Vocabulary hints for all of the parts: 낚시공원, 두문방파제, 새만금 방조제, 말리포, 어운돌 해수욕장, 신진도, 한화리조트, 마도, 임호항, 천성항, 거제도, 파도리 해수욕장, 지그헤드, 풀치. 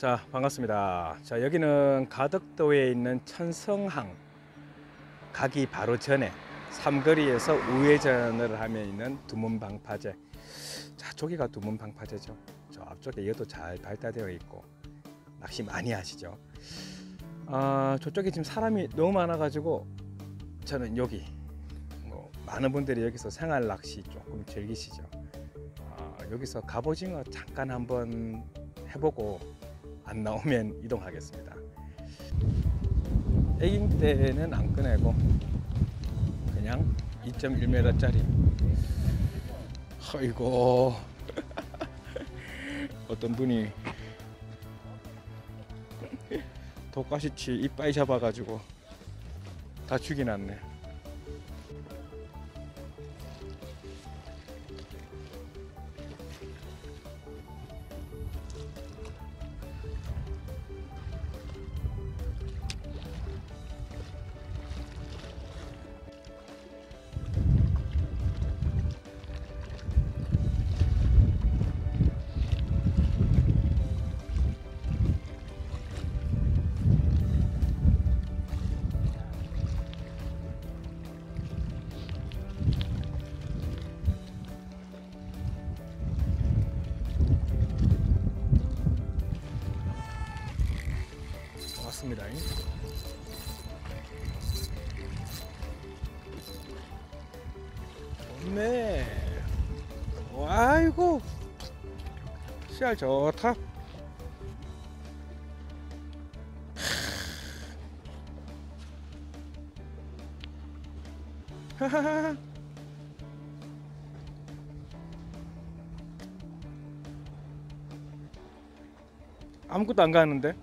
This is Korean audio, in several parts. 자, 반갑습니다. 자, 여기는 가덕도에 있는 천성항 가기 바로 전에 삼거리에서 우회전을 하면 있는 두문방파제. 자, 저기가 두문방파제죠. 저 앞쪽에 이것도 잘 발달되어 있고 낚시 많이 하시죠. 아, 저쪽에 지금 사람이 너무 많아 가지고 저는 여기 많은 분들이 여기서 생활 낚시 조금 즐기시죠. 아, 여기서 갑오징어 잠깐 한번 해보고 안 나오면 이동하겠습니다. 애깅 때는 안 꺼내고 그냥 2.1m 짜리. 아이고. 어떤 분이 독가시치 이빨 잡아가지고 다 죽이놨네. 맞습니다. 좋네. 아이고, 씨알 좋다. 하하하. 아무것도 안 가는데?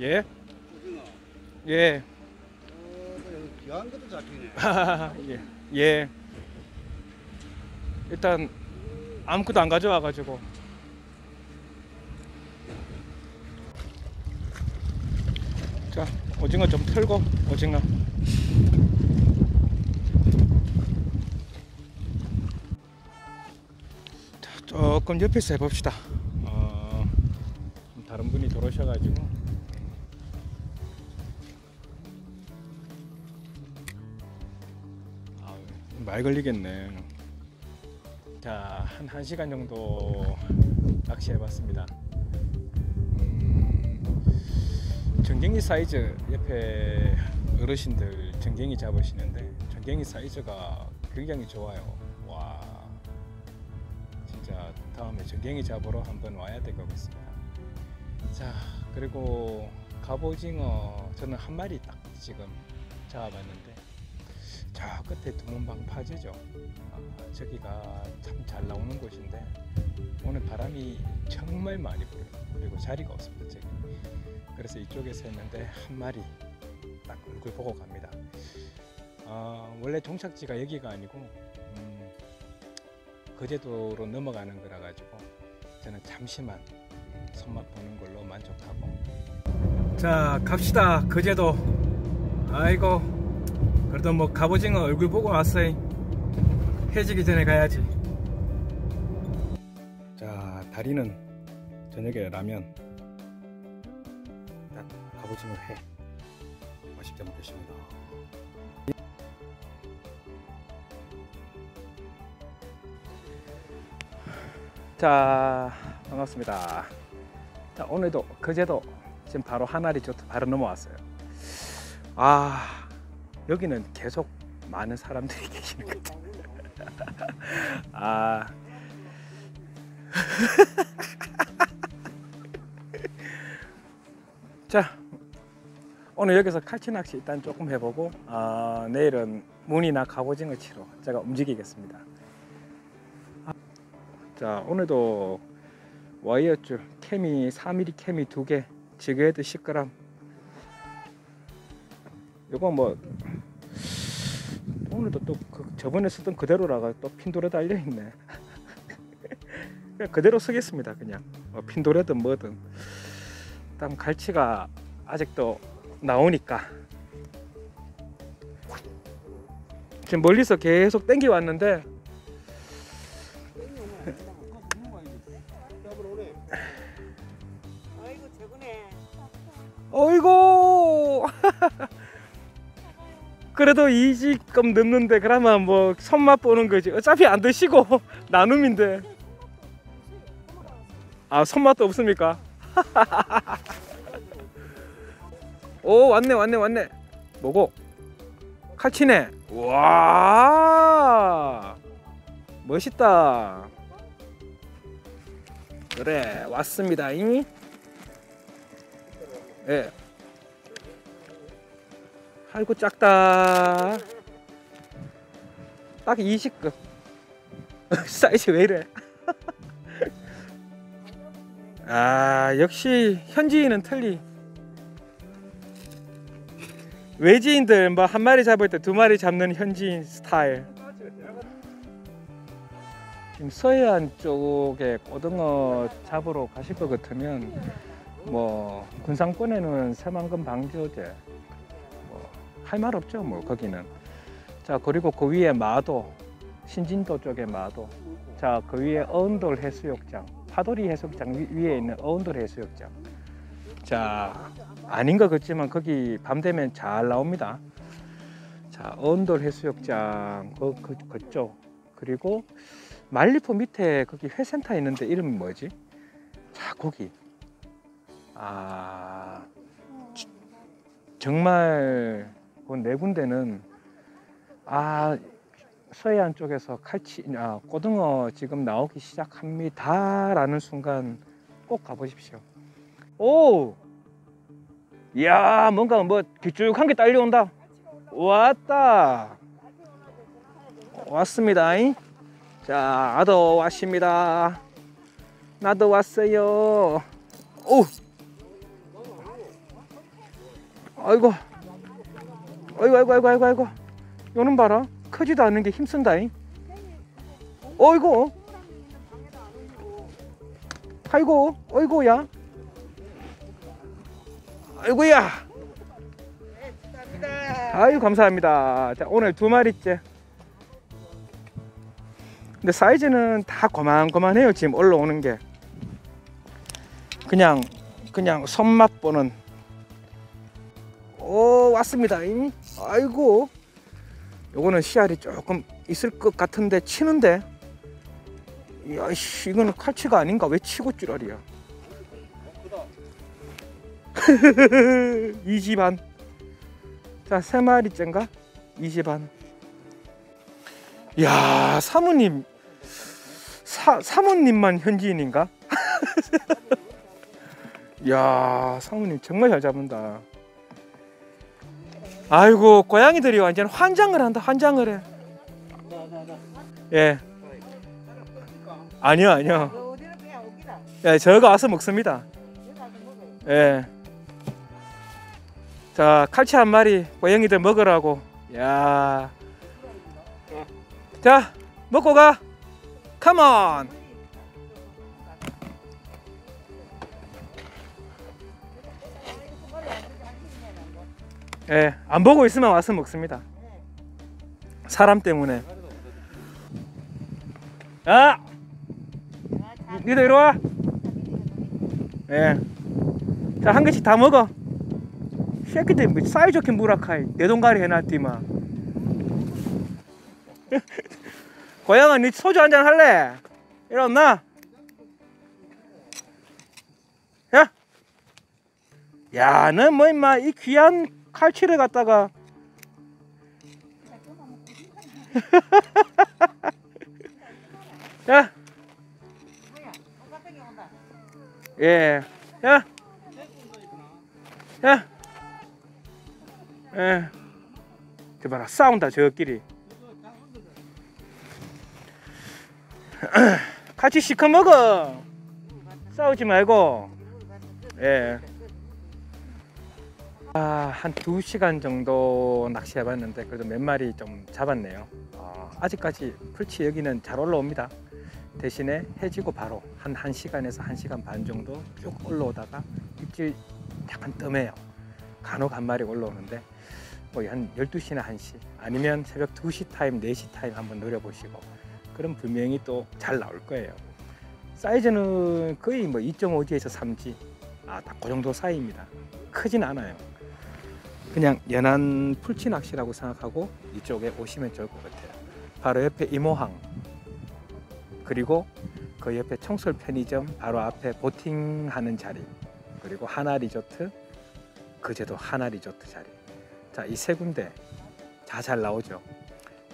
예? 예. 귀한 것도 잡히네. 예. 예. 일단 아무것도 안 가져와 가지고. 자, 오징어 좀 털고. 오징어. 자, 조금 옆에서 해봅시다. 다른 분이 들어오셔 가지고. 말 걸리겠네. 자, 한 1시간 정도 낚시해봤습니다. 전갱이 사이즈, 옆에 어르신들 전갱이 잡으시는데 전갱이 사이즈가 굉장히 좋아요. 와, 진짜 다음에 전갱이 잡으러 한번 와야 될 것 같습니다. 자, 그리고 갑오징어 저는 한 마리 딱 지금 잡아봤는데 저 끝에 두문방파제죠. 아, 저기가 참 잘 나오는 곳인데 오늘 바람이 정말 많이 불어요. 그리고 자리가 없습니다, 저기. 그래서 이쪽에서 했는데 한 마리 딱 얼굴 보고 갑니다. 아, 원래 종착지가 여기가 아니고 거제도로 넘어가는 거라 가지고 저는 잠시만 손맛 보는 걸로 만족하고. 자, 갑시다, 거제도. 아이고, 그래도 뭐 갑오징어 얼굴 보고 왔어요. 해지기 전에 가야지. 자, 다리는 저녁에 라면, 딱 갑오징어 회 맛있게 먹겠습니다. 자, 반갑습니다. 자, 오늘도 거제도 지금 바로 한화리조트 바로 넘어왔어요. 아, 여기는 계속 많은 사람들이 계시는 것 같아요. 아. 자, 오늘 여기서 칼치낚시 일단 조금 해보고, 아, 내일은 문이나 갑오징어 치러 제가 움직이겠습니다. 아, 자, 오늘도 와이어줄 케미 4mm 케미 2개, 지그헤드 10g. 요거 뭐 오늘도 또 저번에 쓰던 그대로라가 또 핀도레 달려 있네. 그냥 그대로 쓰겠습니다. 그냥 뭐 핀도레든 뭐든. 일단 갈치가 아직도 나오니까. 지금 멀리서 계속 땡겨 왔는데 그래도 2지급 넘는데 그러면 뭐 손맛 보는 거지. 어차피 안 드시고 나눔인데. 아, 손맛도 없습니까? 오, 왔네 왔네 왔네. 뭐고? 칼치네. 와, 멋있다. 그래, 왔습니다. 잉? 예. 아이고, 작다. 딱 20급. 사이즈 왜 이래? 아, 역시 현지인은 틀리. 외지인들 뭐 한 마리 잡을 때 두 마리 잡는 현지인 스타일. 지금 서해안 쪽에 고등어 잡으러 가실 것 같으면 뭐 군산권에는 새만금 방조제 뭐 할 말 없죠 뭐 거기는. 자, 그리고 그 위에 마도, 신진도 쪽에 마도. 자, 그 위에 어운돌 해수욕장, 파도리 해수욕장 위에 있는 어운돌 해수욕장. 자, 아닌 것 같지만 거기 밤 되면 잘 나옵니다. 자, 어운돌 해수욕장 그쪽, 그리고 말리포 밑에 거기 회센터 있는데 이름이 뭐지? 자, 거기. 아, 정말 그 네 군데는, 아, 서해안 쪽에서 고등어 지금 나오기 시작합니다 라는 순간 꼭 가보십시오. 오! 이야, 뭔가 뭐 길쭉한 게 딸려온다. 왔다. 왔습니다잉. 자, 나도 왔습니다. 나도 왔어요. 오! 아이고. 아이고, 아이고, 아이고, 아이고, 아이고. 요는 봐라. 크지도 않은 게 힘쓴다잉. 어이구. 아이고, 어이구야. 아이고야. 아유, 감사합니다. 자, 오늘 2마리째. 근데 사이즈는 다 고만고만해요. 지금 올라오는 게 그냥 손맛 보는. 오, 왔습니다. 아이고, 요거는 씨알이 조금 있을 것 같은데 치는데. 이야, 이거는 칼치가 아닌가? 왜 치고 찌라리야? 2지 반. 자, 3마리째인가? 2지 반. 이야, 사모님. 사모님만 현지인인가? 이야, 사모님 정말 잘 잡는다. 아이고, 고양이들이 완전 환장을 한다. 환장을 해. 예. 아니요, 아니요. 예, 저거 와서 먹습니다. 예. 자, 칼치 1마리 고양이들 먹으라고. 이야. 자, 먹고 가. 컴온. 예, 안 보고 있으면 와서 먹습니다. 사람 때문에. 아, 니도 이리 와. 예. 자, 한 개씩 다 먹어. 새끼들 사이좋게 무라카이 내 동가리 해놨디마. 고양아, 니 소주 한잔 할래? 이리 왔나? 야, 야, 넌 뭐 임마 이 귀한 칼치를 갖다가. 야, 예, 야, 야. 예. 저 봐라, 싸운다 저끼리. 같이 시커 먹어. 싸우지 말고. 예. 아, 한 2시간 정도 낚시해봤는데 그래도 몇 마리 좀 잡았네요. 아직까지 풀치 여기는 잘 올라옵니다. 대신에 해지고 바로 한 1시간에서 1시간 반 정도 쭉 올라오다가 입질 약간 뜸해요. 간혹 한 마리 올라오는데 거의 한 12시나 1시 아니면 새벽 2시 타임, 4시 타임 한번 노려보시고 그럼 분명히 또 잘 나올 거예요. 사이즈는 거의 뭐 2.5G에서 3G, 아, 딱 그 정도 사이입니다. 크진 않아요. 그냥 연안 풀치 낚시라고 생각하고 이쪽에 오시면 좋을 것 같아요. 바로 옆에 임호항, 그리고 그 옆에 청솔 편의점 바로 앞에 보팅하는 자리, 그리고 한화리조트, 거제도 한화리조트 자리. 자, 이 세 군데 다 잘 나오죠.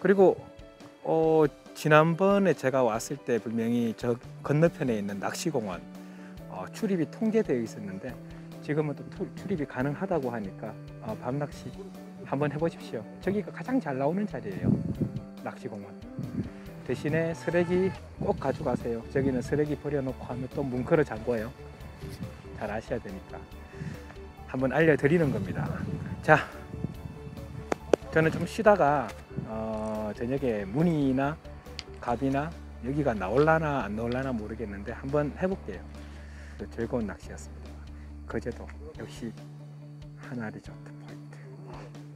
그리고 지난번에 제가 왔을 때 분명히 저 건너편에 있는 낚시공원 출입이 통제되어 있었는데 지금은 또 출입이 가능하다고 하니까 밤낚시 한번 해보십시오. 저기가 가장 잘 나오는 자리예요, 낚시공원. 대신에 쓰레기 꼭 가져가세요. 저기는 쓰레기 버려놓고 하면 또 뭉클어 잠궈요. 잘 아셔야 되니까 한번 알려드리는 겁니다. 자, 저는 좀 쉬다가 저녁에 무늬나 갑이나 여기가 나올라나 안 나올라나 모르겠는데 한번 해볼게요. 즐거운 낚시였습니다. 거제도 역시 한화리조트 포인트.